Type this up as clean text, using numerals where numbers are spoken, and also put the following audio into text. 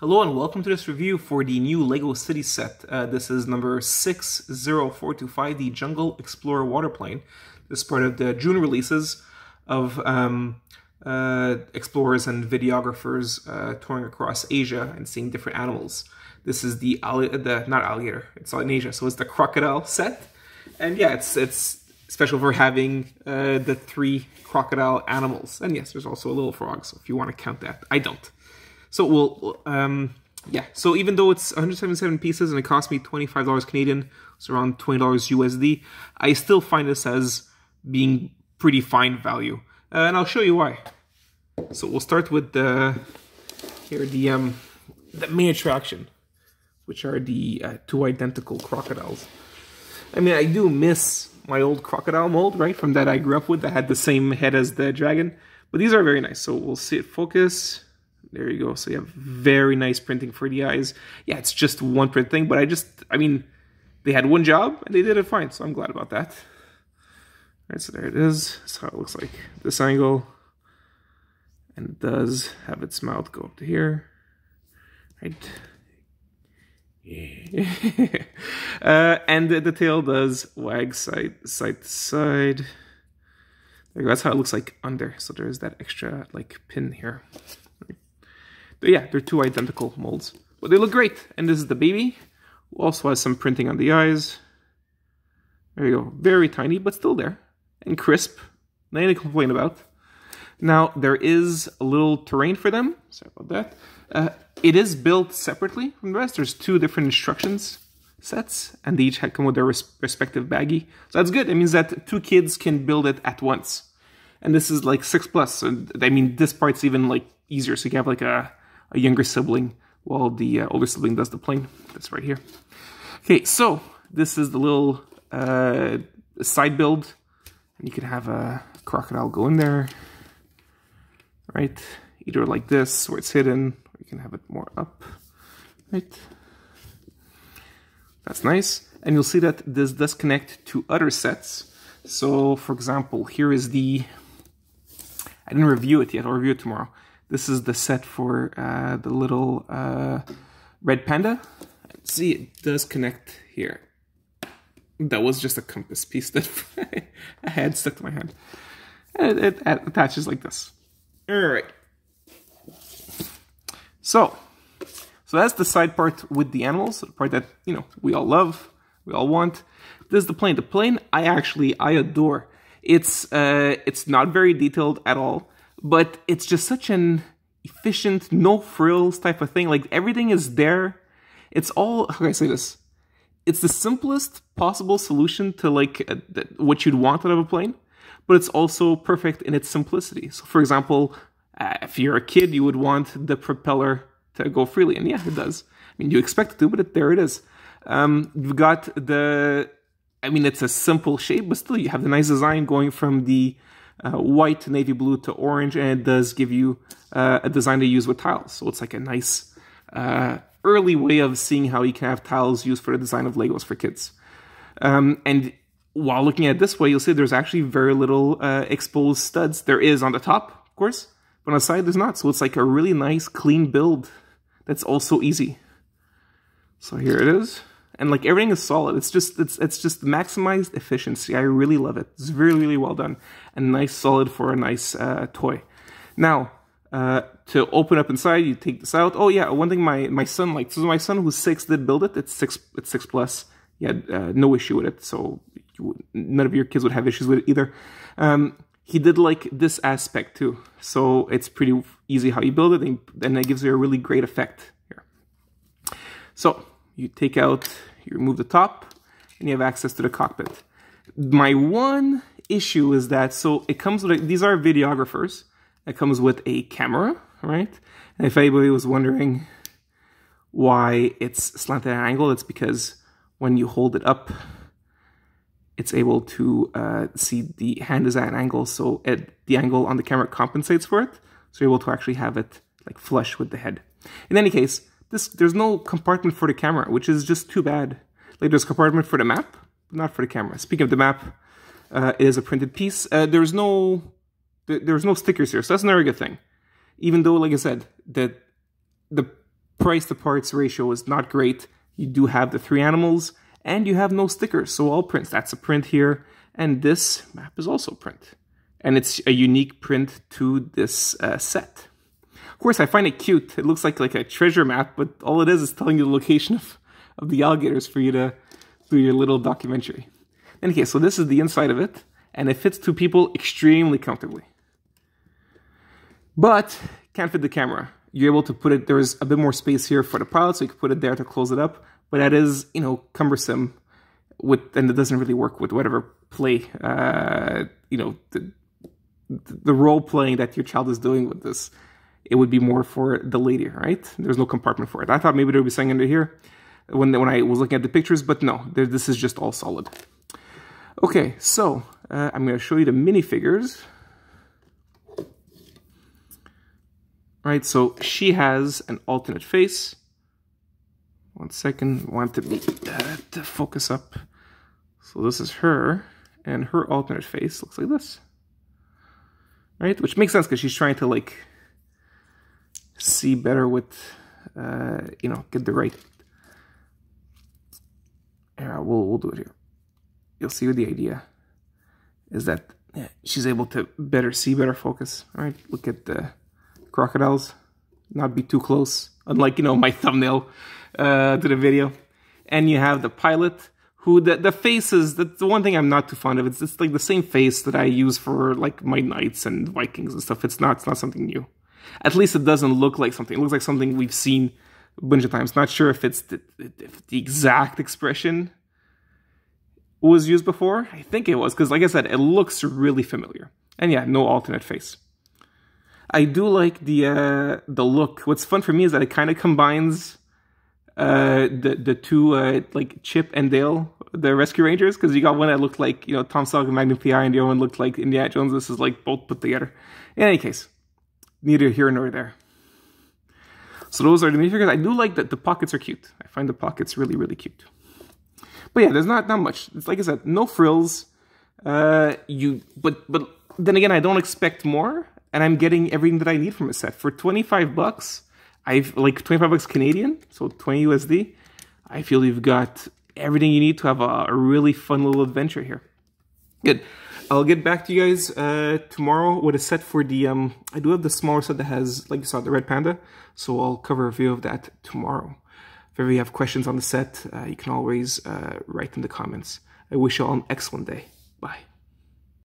Hello and welcome to this review for the new Lego City set. This is number 60425, the Jungle Explorer Waterplane. This is part of the June releases of explorers and videographers touring across Asia and seeing different animals. This is not alligator, it's in Asia, so it's the crocodile set. And yeah, it's special for having the three crocodile animals. And yes, there's also a little frog, so if you want to count that, I don't. So so even though it's 177 pieces and it cost me $25 Canadian, it's around $20 USD, I still find this as being pretty fine value. And I'll show you why. So we'll start with the main attraction, which are the two identical crocodiles. I mean, I do miss my old crocodile mold, right, from that I grew up with, that had the same head as the dragon. But these are very nice, so we'll see it focus. There you go. So you have very nice printing for the eyes. Yeah, it's just one print thing, but I mean, they had one job and they did it fine, so I'm glad about that. All right, so there it is. That's how it looks like this angle. And it does have its mouth go up to here. Right. Yeah. And the tail does wag side to side. There you go. That's how it looks like under. So there's that extra like pin here. But yeah, they're two identical molds, but they look great. And this is the baby, who also has some printing on the eyes. There you go. Very tiny, but still there. And crisp. Nothing to complain about. Now, there is a little terrain for them. Sorry about that. It is built separately from the rest. There's two different instructions sets, and they each come with their respective baggie. So that's good. It means that two kids can build it at once. And this is like 6+, so I mean, this part's even like easier, so you can have like a younger sibling while the older sibling does the plane. That's right here. Okay, so this is the little side build, and you can have a crocodile go in there, right? Either like this, where it's hidden, or you can have it more up, right? That's nice. And you'll see that this does connect to other sets. So, for example, here is the... I didn't review it yet, I'll review it tomorrow. This is the set for the little red panda. Let's see, it does connect here. That was just a compass piece that I had stuck to my hand. It attaches like this. All right. So that's the side part with the animals, the part that, you know, we all love, we all want. This is the plane. The plane I adore. It's not very detailed at all, but it's just such an efficient, no-frills type of thing. Like, everything is there. It's all... How can I say this? It's the simplest possible solution to, like, what you'd want out of a plane, but it's also perfect in its simplicity. So, for example, if you're a kid, you would want the propeller to go freely, and yeah, it does. I mean, you expect it to, but there it is. You've got the... I mean, it's a simple shape, but still, you have the nice design going from the... white to navy blue to orange, and it does give you a design to use with tiles. So it's like a nice early way of seeing how you can have tiles used for the design of Legos for kids. And while looking at it this way, you'll see there's actually very little exposed studs. There is on the top, of course, but on the side there's not. So it's like a really nice, clean build that's also easy. So here it is. And like, everything is solid. It's just maximized efficiency. I really love it. It's really, really well done and nice, solid for a nice toy. Now, to open up inside, you take this out. Oh yeah, one thing my son liked. So my son, who's 6, did build it. It's six plus. He had no issue with it. So none of your kids would have issues with it either. He did like this aspect too. So it's pretty easy how you build it, and it gives you a really great effect here. So you take out. You remove the top, and you have access to the cockpit. My one issue is that, so it comes with, these are videographers. It comes with a camera, right? And if anybody was wondering why it's slanted at an angle, it's because when you hold it up, it's able to see the hand is at an angle, so the angle on the camera compensates for it. So you're able to actually have it like flush with the head. In any case, there's no compartment for the camera, which is just too bad. Like, there's a compartment for the map, but not for the camera. Speaking of the map, it is a printed piece. There's no stickers here, so that's another good thing. Even though, like I said, the price to parts ratio is not great. You do have the three animals, and you have no stickers, so all prints. That's a print here, and this map is also a print. And it's a unique print to this set. Of course, I find it cute. It looks like a treasure map, but all it is telling you the location of the alligators for you to do your little documentary. In any case, so this is the inside of it, and it fits two people extremely comfortably. But can't fit the camera. You're able to put it, there's a bit more space here for the pilot, so you can put it there to close it up. But that is, you know, cumbersome, and it doesn't really work with whatever play, you know, the role playing that your child is doing with this. It would be more for the lady, right? There's no compartment for it. I thought maybe there would be something under here when I was looking at the pictures, but no, this is just all solid. Okay, so I'm going to show you the minifigures. Right, so she has an alternate face. One second, want to be to focus up. So this is her, and her alternate face looks like this. Right, which makes sense because she's trying to like see better with, you know, get the right. Yeah, we'll do it here. You'll see the idea is that she's able to better see, better focus. All right, look at the crocodiles, not be too close, unlike, you know, my thumbnail to the video. And you have the pilot, who the faces, that's the one thing I'm not too fond of. It's like the same face that I use for like my knights and Vikings and stuff. It's not something new. At least it doesn't look like something. It looks like something we've seen a bunch of times. Not sure if it's the exact expression was used before. I think it was, because like I said, it looks really familiar. And yeah, no alternate face. I do like the look. What's fun for me is that it kind of combines the two like Chip and Dale, the Rescue Rangers, because you got one that looked like, you know, Tom Selleck and Magnum P.I., and the other one looked like Indiana Jones. This is like both put together. In any case, neither here nor there. So those are the minifigures. I do like that the pockets are cute. I find the pockets really, really cute. But yeah, there's not much. It's like I said, no frills. But then again, I don't expect more. And I'm getting everything that I need from a set. For $25, I've like $25 Canadian, so 20 USD. I feel you've got everything you need to have a really fun little adventure here. Good. I'll get back to you guys tomorrow with a set for the... I do have the smaller set that has, like you saw, the Red Panda. So I'll cover a review of that tomorrow. If ever you have questions on the set, you can always write in the comments. I wish you all an excellent day. Bye.